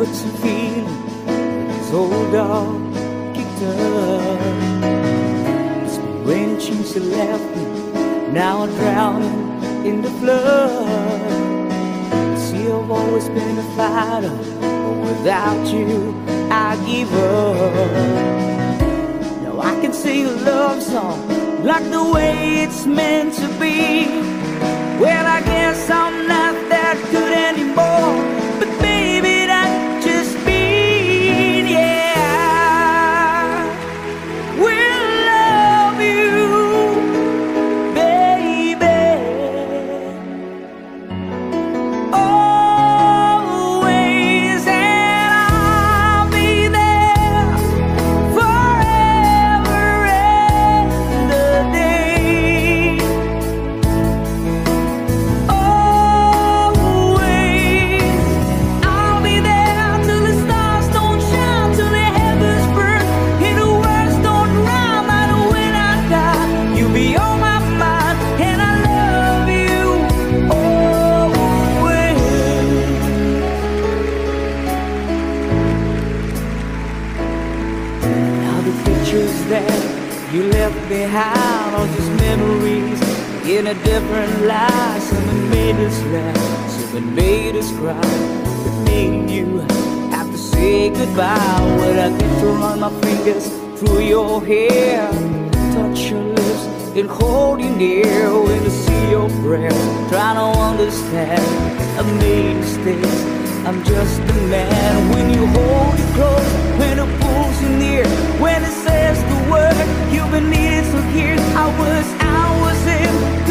what you feel when this old dog kicked up. It's when she left me, now I'm drowning in the flood. See, I've always been a fighter, but without you, I give up. Now I can sing a love song like the way it's meant to be. Well, I guess I'm not that good anymore, but baby, that's just me, yeah. We'll love you, baby, always, and I'll be there forever and a day. That you left behind, all just memories in a different life. Something made us laugh, something made us cry, but made you have to say goodbye. When I get to run my fingers through your hair, touch your lips and hold you near. When I see your prayers, try to understand, I made mistakes, I'm just a man. When you hold it close, when it pulls you near, when it says the word you've been needing, so here's I was in.